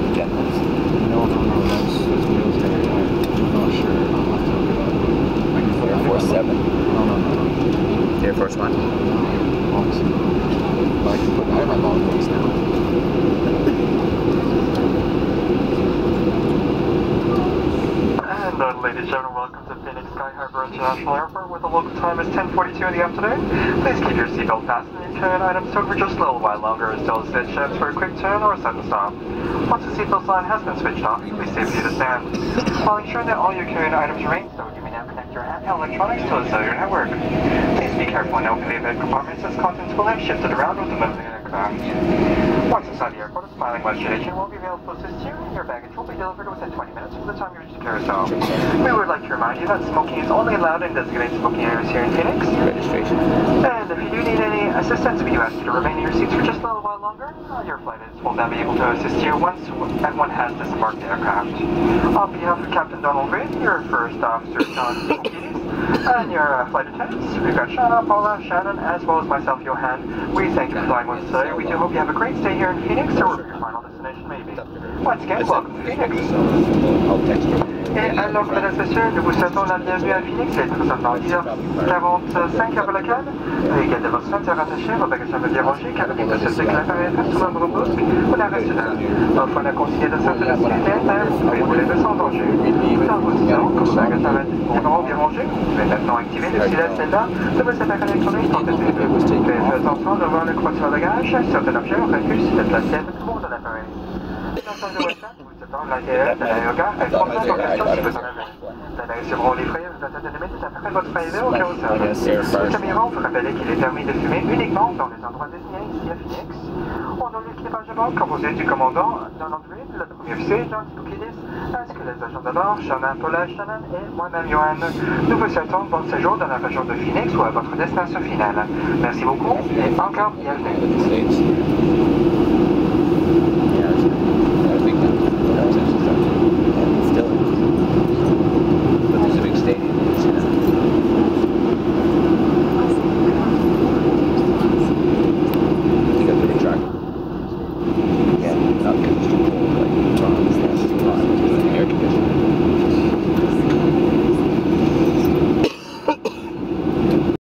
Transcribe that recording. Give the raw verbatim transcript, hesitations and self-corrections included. private jet ones? No, no, no, that's that's Neil's there. I'm not sure. I'm not talking about it. Air Force Seven. No, no, no, no. Air Force One. No, obviously. Well, I can put. I have my long ways now. And uh, ladies and gentlemen, welcome to Phoenix Sky Harbor International Airport, where the local time is ten forty-two in the afternoon. Please keep your seatbelt fastened and your turn items towed for just a little while longer until the switch shifts for a quick turn or a sudden stop. Once the seatbelt sign has been switched off, it will be safe for you to stand, while ensuring that all your carrying items remain so you may now connect your handheld electronics to the cellular network. Please be careful and open the event compartments as contents will have shifted around with the moving aircraft. Once inside the airport, a smiling Western agent will be available to assist you, and your baggage will be delivered within twenty minutes from the time you reach the carousel. We would like to remind you that smoking is only allowed in designated smoking areas here in Phoenix. Registration. And if you do need any assistance, we do ask you to remain in your seats for just a little while longer. Uh, your flight attendants will now be able to assist you once everyone has disembarked the aircraft. On behalf of Captain Donald Green, your first officer, John, and your uh, flight attendants, we've got Shana, Paula, Shannon, as well as myself, Johan. We thank you for flying with us today. We do hope you have a great stay here in Phoenix, or wherever your final destination may be. Once again, welcome to Phoenix. Et alors que la station, nous vous souhaitons la bienvenue à Phoenix. Et nous sommes dans dix heures quarante-cinq après la canne. Les gars de votre soin sont rattachés, vos bagages sont dérangés, car il ne se déclare pas à tout le monde bosque ou la nationale. Enfin, la conseiller de cette nationalité est vous les deux sans danger. Sans vous disant que vos bagages sont dérangés, vous pouvez maintenant activer le silence là de votre appareil électronique pour tester. Faites attention de voir le croix sur le bagage, certains objets auraient pu se déplacer à tout court de l'appareil. Dans l'intérieur de l'aérogare, elle prend place en question si vous en avez. Nous recevrons les frais une vingtaine de minutes après votre arrivée au carrousel. Nous aimerions vous rappeler qu'il est permis de fumer uniquement dans les endroits désignés ici à Phoenix. On nomme l'équipagement composé du commandant Donald Green, le premier officier John, ainsi que les agents de bord, Shana, Paula, Shannon et moi-même Johan. Nous vous souhaitons bon séjour dans la région de Phoenix ou à votre destination finale. Merci beaucoup et encore bienvenue.